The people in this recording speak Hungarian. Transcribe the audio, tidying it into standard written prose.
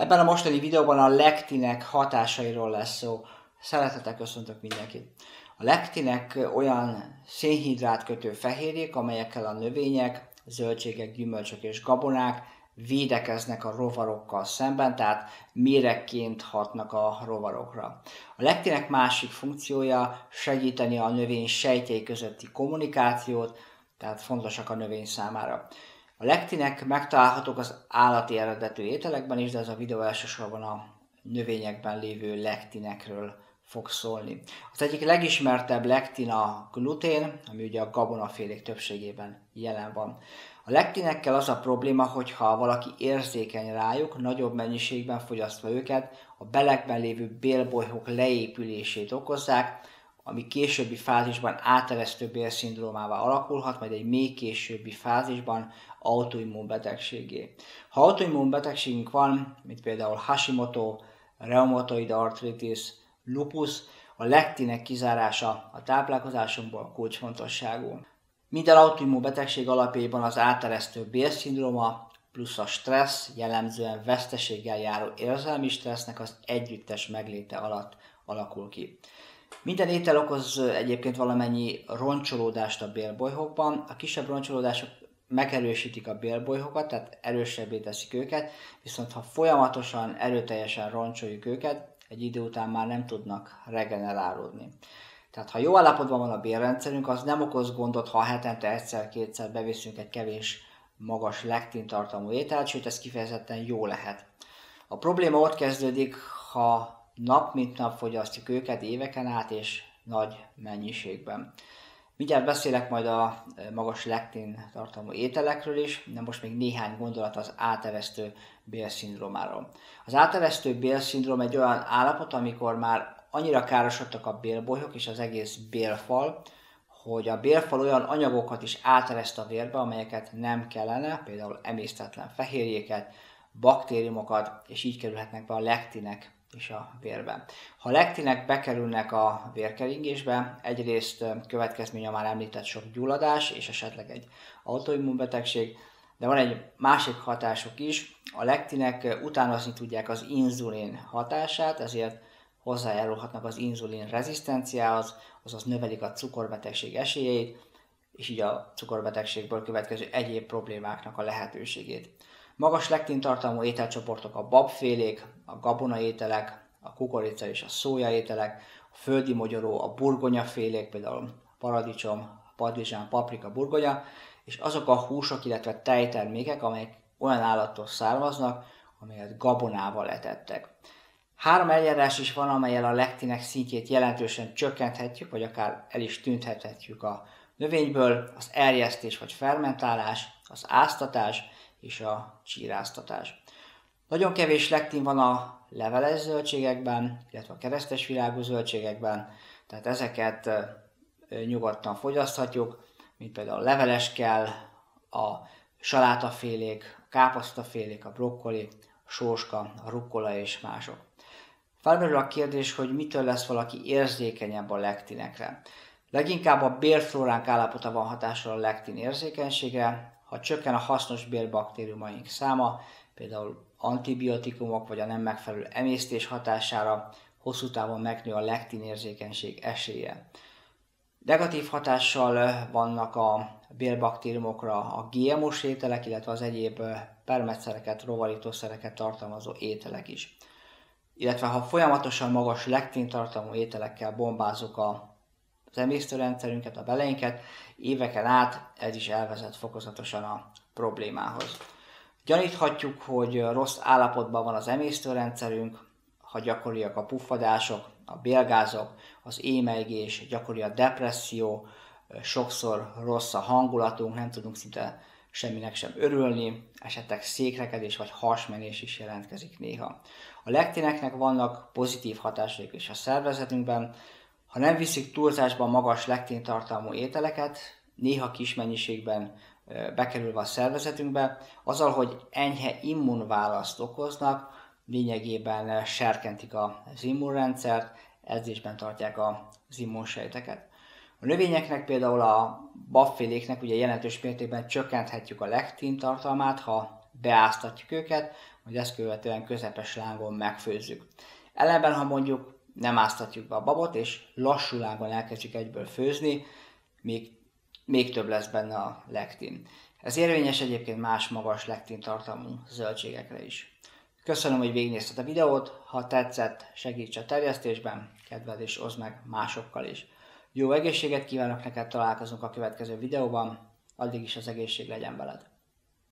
Ebben a mostani videóban a lektinek hatásairól lesz szó. Szeretettel köszöntök mindenkit! A lektinek olyan szénhidrátkötő fehérjék, amelyekkel a növények, zöldségek, gyümölcsök és gabonák védekeznek a rovarokkal szemben, tehát méregként hatnak a rovarokra. A lektinek másik funkciója segíteni a növény sejtjei közötti kommunikációt, tehát fontosak a növény számára. A lektinek megtalálhatók az állati eredetű ételekben is, de ez a videó elsősorban a növényekben lévő lektinekről fog szólni. Az egyik legismertebb lektin a glutén, ami ugye a gabonafélék többségében jelen van. A lektinekkel az a probléma, hogyha valaki érzékeny rájuk, nagyobb mennyiségben fogyasztva őket, a belekben lévő bélbolyhók leépülését okozzák, ami későbbi fázisban áteresztő bélszindrómává alakulhat, majd egy még későbbi fázisban autoimmun betegségé. Ha autoimmun betegségünk van, mint például Hashimoto, reumatoid artritis, lupus, a lektinek kizárása a táplálkozásunkból kulcsfontosságú. Minden autoimmun betegség alapjában az áteresztő bélszindróma plusz a stressz, jellemzően veszteséggel járó érzelmi stressznek az együttes megléte alatt alakul ki. Minden étel okoz egyébként valamennyi roncsolódást a bélbolyhokban. A kisebb roncsolódások megerősítik a bélbolyhokat, tehát erősebbé teszik őket, viszont ha folyamatosan, erőteljesen roncsoljuk őket, egy idő után már nem tudnak regenerálódni. Tehát ha jó állapotban van a bélrendszerünk, az nem okoz gondot, ha hetente egyszer-kétszer beviszünk egy kevés magas lektintartalmú ételt, sőt ez kifejezetten jó lehet. A probléma ott kezdődik, ha nap mint nap fogyasztjuk őket éveken át és nagy mennyiségben. Mindjárt beszélek majd a magas lektin tartalmú ételekről is, de most még néhány gondolat az áteresztő bélszindrómáról. Az áteresztő bélszindróm egy olyan állapot, amikor már annyira károsodtak a bélbolyhok és az egész bélfal, hogy a bélfal olyan anyagokat is átereszt a vérbe, amelyeket nem kellene, például emésztetlen fehérjéket, baktériumokat, és így kerülhetnek be a lektinek és a vérben. Ha a lektinek bekerülnek a vérkeringésbe, egyrészt következménye a már említett sok gyulladás és esetleg egy autoimmunbetegség, de van egy másik hatásuk is, a lektinek utánozni tudják az inzulin hatását, ezért hozzájárulhatnak az inzulin rezisztenciához, azaz növelik a cukorbetegség esélyeit, és így a cukorbetegségből következő egyéb problémáknak a lehetőségét. Magas lektintartalmú ételcsoportok a babfélék, a gabonaételek, a kukorica és a szójaételek, a földi mogyoró, a burgonyafélék, például paradicsom, padlizsán, paprika, burgonya, és azok a húsok, illetve tejtermékek, amelyek olyan állattól származnak, amelyet gabonával etettek. Három eljárás is van, amellyel a lektinek szintjét jelentősen csökkenthetjük, vagy akár el is tüntethetjük a növényből: az erjesztés vagy fermentálás, az áztatás és a csíráztatás. Nagyon kevés lektin van a leveles zöldségekben, illetve a keresztesvirágú zöldségekben, tehát ezeket nyugodtan fogyaszthatjuk, mint például a leveleskell, a salátafélék, a káposztafélék, a brokkoli, a sóska, a rukkola és mások. Felmerül a kérdés, hogy mitől lesz valaki érzékenyebb a lektinekre. Leginkább a bélflóránk állapota van hatással a lektin érzékenységre. Ha csökken a hasznos bélbaktériumaink száma, például antibiotikumok vagy a nem megfelelő emésztés hatására, hosszú távon megnő a lektin érzékenység esélye. Negatív hatással vannak a bélbaktériumokra a GMO-s ételek, illetve az egyéb permetszereket, rovarítószereket tartalmazó ételek is. Illetve ha folyamatosan magas lektintartalmú ételekkel bombázunk az emésztőrendszerünket, a beleinket éveken át, ez is elvezet fokozatosan a problémához. Gyaníthatjuk, hogy rossz állapotban van az emésztőrendszerünk, ha gyakoriak a puffadások, a bélgázok, az émeigés, gyakori a depresszió, sokszor rossz a hangulatunk, nem tudunk szinte semminek sem örülni, esetleg székrekedés vagy hasmenés is jelentkezik néha. A lektineknek vannak pozitív hatásaik is a szervezetünkben. Ha nem viszik túlzásban magas lektintartalmú ételeket, néha kis mennyiségben bekerülve a szervezetünkbe, azzal, hogy enyhe immunválaszt okoznak, lényegében serkentik az immunrendszert, edzésben tartják az immunsejteket. A növényeknek, például a babféléknek ugye jelentős mértékben csökkenthetjük a lektin tartalmát, ha beáztatjuk őket, hogy ezt követően közepes lángon megfőzzük. Ellenben, ha mondjuk nem áztatjuk be a babot, és lassú lángon elkezdjük egyből főzni, még több lesz benne a lektin. Ez érvényes egyébként más magas lektin tartalmú zöldségekre is. Köszönöm, hogy végignézted a videót, ha tetszett, segíts a terjesztésben, kedveld és oszd meg másokkal is. Jó egészséget kívánok neked, találkozunk a következő videóban, addig is az egészség legyen veled!